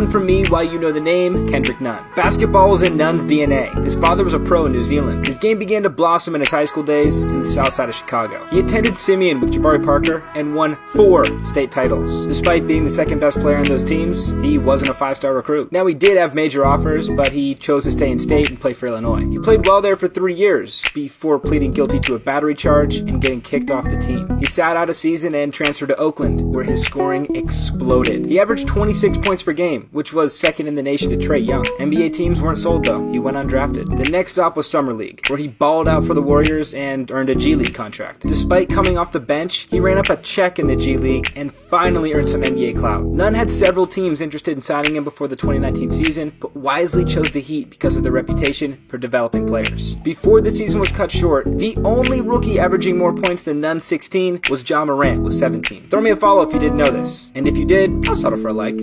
Learn from me why you know the name Kendrick Nunn. Basketball was in Nunn's DNA. His father was a pro in New Zealand. His game began to blossom in his high school days in the south side of Chicago. He attended Simeon with Jabari Parker and won 4 state titles. Despite being the second best player in those teams, he wasn't a 5-star recruit. Now, he did have major offers, but he chose to stay in state and play for Illinois. He played well there for 3 years before pleading guilty to a battery charge and getting kicked off the team. He sat out a season and transferred to Oakland, where his scoring exploded. He averaged 26 points per game, which was second in the nation to Trey Young. NBA teams weren't sold though. He went undrafted. The next stop was Summer League, where he balled out for the Warriors and earned a G League contract. Despite coming off the bench, he ran up a check in the G League and finally earned some NBA clout. Nunn had several teams interested in signing him before the 2019 season, but wisely chose the Heat because of their reputation for developing players. Before the season was cut short, the only rookie averaging more points than Nunn's 16 was Ja Morant with 17. Throw me a follow if you didn't know this, and if you did, I'll settle for a like.